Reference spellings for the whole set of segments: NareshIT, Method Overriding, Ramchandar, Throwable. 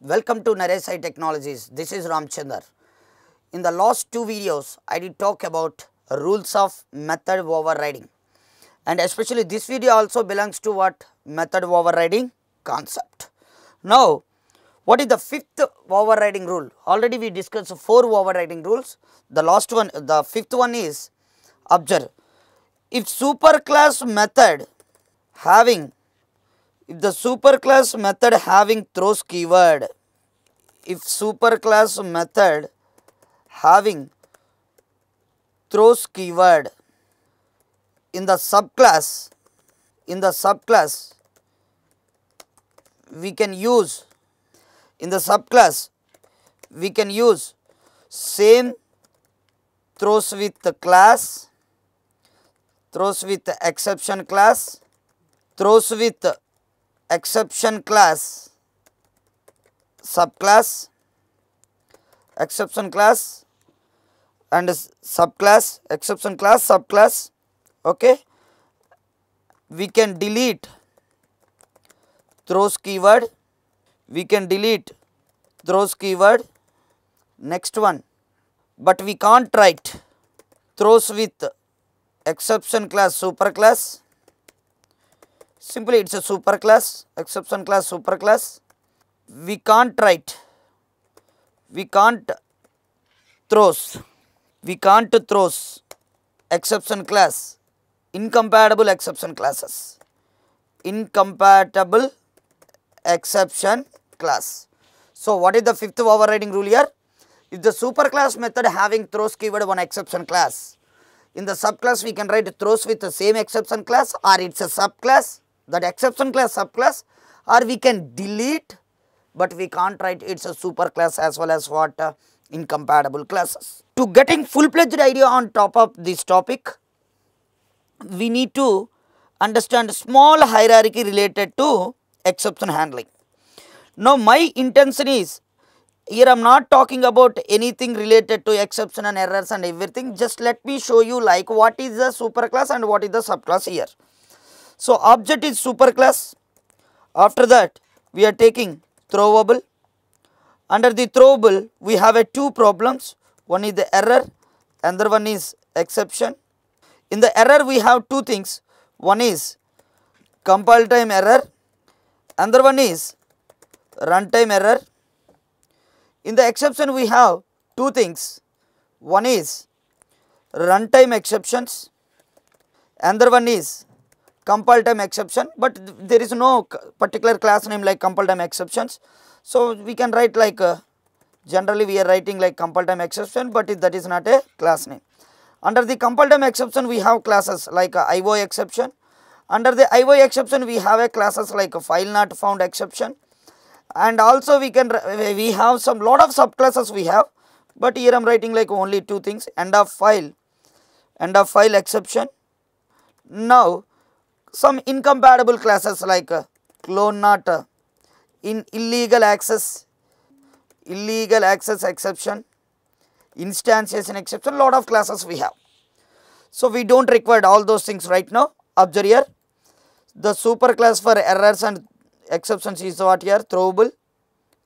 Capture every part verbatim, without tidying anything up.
Welcome to NareshIT Technologies. This is Ramchandar. In the last two videos, I did talk about rules of method overriding, and especially this video also belongs to what method overriding concept. Now, what is the fifth overriding rule? Already we discussed four overriding rules. The last one, the fifth one is observe. If superclass method having If the superclass method having throws keyword, if superclass method having throws keyword in the subclass, in the subclass we can use, in the subclass we can use same throws with the class, throws with the exception class, throws with exception class subclass, exception class and subclass, exception class subclass. Okay, we can delete throws keyword, we can delete throws keyword. Next one, but we can't write throws with exception class superclass. Simply it is a superclass, exception class superclass. We can't write, we can't throws, we can't throws exception class, incompatible exception classes, incompatible exception class. So what is the fifth overriding rule here? If the superclass method having throws keyword one exception class, in the subclass we can write throws with the same exception class, or it's a subclass, that exception class subclass, or we can delete, but we can't write it's a superclass as well as what uh, incompatible classes. To getting full fledged idea on top of this topic, we need to understand small hierarchy related to exception handling. Now my intention is, here I am not talking about anything related to exception and errors and everything, just let me show you like what is the superclass and what is the subclass here. So object is superclass, after that we are taking throwable. Under the throwable we have a two problems, one is the error and the one is exception. In the error we have two things, one is compile time error and the one is runtime error. In the exception we have two things, one is runtime exceptions and the one is compile time exception, but there is no particular class name like compile time exceptions. So we can write like uh, generally we are writing like compile time exception, but that is not a class name. Under the compile time exception we have classes like uh, I O exception. Under the I O exception we have a classes like uh, file not found exception, and also we can we have some lot of subclasses we have, but here I am writing like only two things, end of file, end of file exception. Now some incompatible classes like uh, clone not, uh, in illegal access, illegal access exception, instantiation exception, lot of classes we have. So we don't require all those things right now. Observe here, the superclass for errors and exceptions is what here, throwable.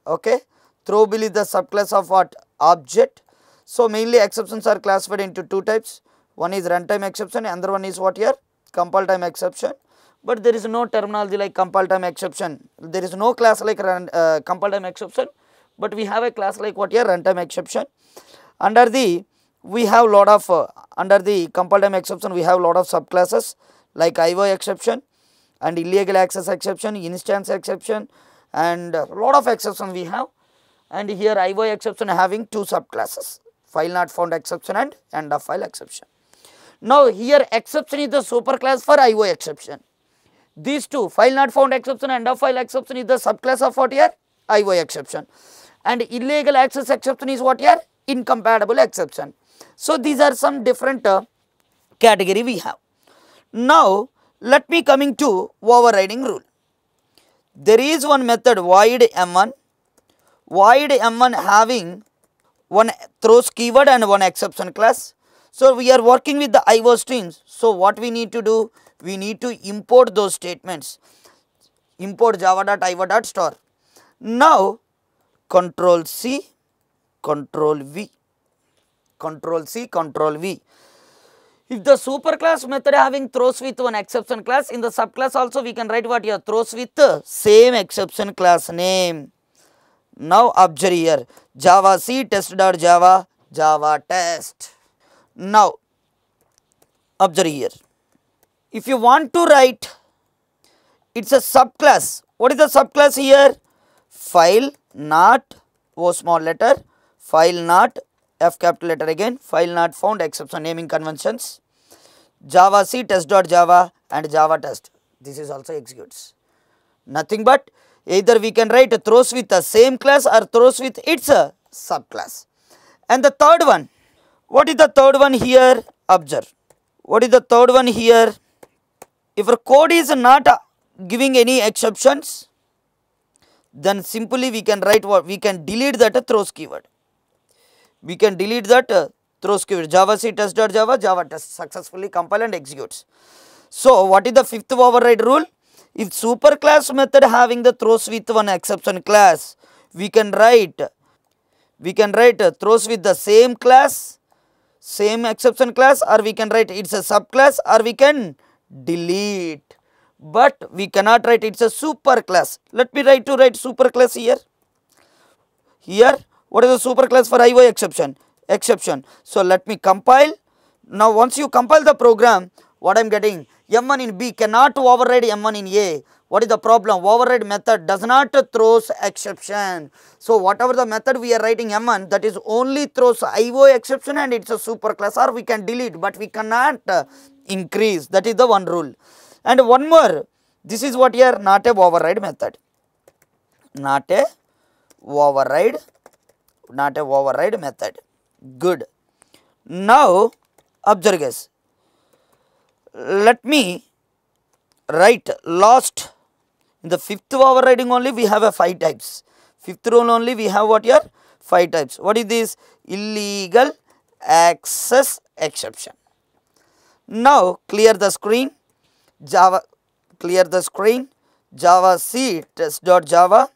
Okay, throwable is the subclass of what, object. So mainly exceptions are classified into two types, one is runtime exception and the one is what here, compile time exception, but there is no terminology like compile time exception. There is no class like run, uh, compile time exception, but we have a class like what here, runtime exception. Under the we have lot of uh, under the compile time exception we have lot of subclasses like I O exception and illegal access exception, instance exception, and uh, lot of exceptions we have. And here I O exception having two subclasses, file not found exception and end of file exception. Now here exception is the superclass for I O exception. These two, file not found exception and end of file exception, is the subclass of what here, I O exception. And illegal access exception is what here, incompatible exception. So these are some different uh, category we have. Now let me coming to overriding rule. There is one method void M one, void M one having one throws keyword and one exception class. So we are working with the I O streams. So what we need to do, we need to import those statements, import java dot I O dot store. Now Control C, Control V, Control C, Control V. If the superclass method having throws with one exception class, in the subclass also we can write what here, throws with same exception class name. Now observe here, Java C test dot Java, Java test. Now observe here, if you want to write, it's a subclass. What is the subclass here? File not, O small letter, file not, F capital letter again, file not found, exception naming conventions, Java C test dot Java and Java test. This is also executes. Nothing but either we can write throws with the same class or throws with its subclass. And the third one, what is the third one here? Observe. What is the third one here? If your code is not giving any exceptions, then simply we can write what, we can delete that throws keyword. We can delete that uh, throws keyword. Java C test dot Java, Java test successfully compile and executes. So what is the fifth override rule? If superclass method having the throws with one exception class, we can write, we can write uh, throws with the same class, same exception class, or we can write it's a subclass, or we can delete. But we cannot write it's a superclass. Let me write to write superclass here. Here. What is the superclass for I O exception? Exception. So let me compile. Now once you compile the program, what I am getting? M one in B cannot override M one in A. What is the problem? Override method does not throws exception. So whatever the method we are writing M one, that is only throws I O exception and it's a superclass, or we can delete, but we cannot increase. That is the one rule. And one more. This is what here, not a override method. Not a override method. Not a override method. Good. Now observe guys. Let me write last. In the fifth overriding only we have a five types. Fifth rule only we have what here? Five types. What is this? Illegal access exception. Now clear the screen. Java clear the screen. Java C test dot Java.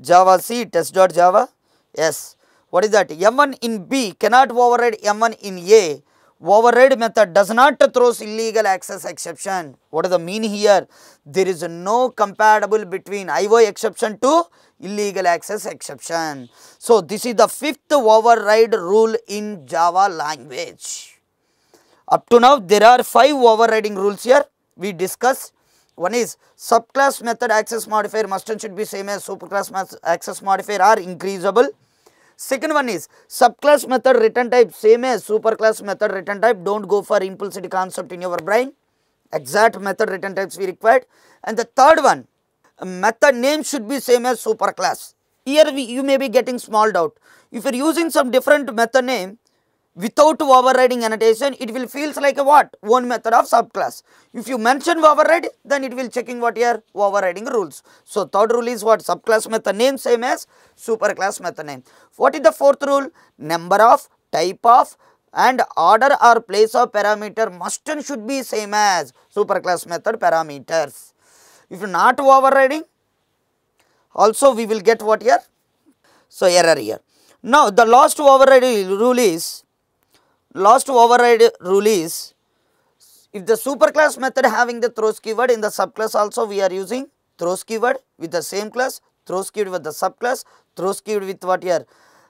Java C test dot Java. Yes, what is that? M one in B cannot override M one in A. Override method does not throws illegal access exception. What is the mean here? There is no compatible between I O exception to illegal access exception. So this is the fifth override rule in Java language. Up to now there are five overriding rules here we discussed. One is subclass method access modifier must and should be same as superclass access modifier or increasable. Second one is subclass method return type same as superclass method return type. Don't go for implicit concept in your brain. Exact method return types we required. And the third one, method name should be same as superclass. Here we, you may be getting small doubt. If you are using some different method name without overriding annotation, it will feels like a what? One method of subclass. If you mention override, then it will checking what here? Overriding rules. So third rule is what? Subclass method name same as superclass method name. What is the fourth rule? Number of, type of and order or place of parameter must and should be same as superclass method parameters. If not overriding, also we will get what here? So error here. Now the last override rule is, last override rule is, if the superclass method having the throws keyword, in the subclass also we are using throws keyword with the same class, throws keyword with the subclass, throws keyword with what here?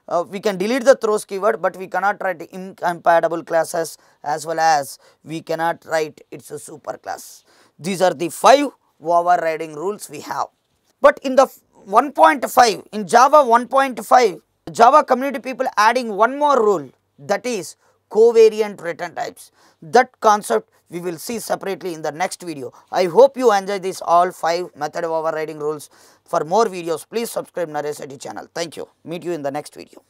Uh, we can delete the throws keyword, but we cannot write incompatible classes as well as we cannot write it's a superclass. These are the five overriding rules we have. But in the one point five, in Java one point five, Java community people adding one more rule, that is covariant return types. That concept we will see separately in the next video. I hope you enjoy these all five method overriding rules. For more videos, please subscribe NareshIT channel. Thank you. Meet you in the next video.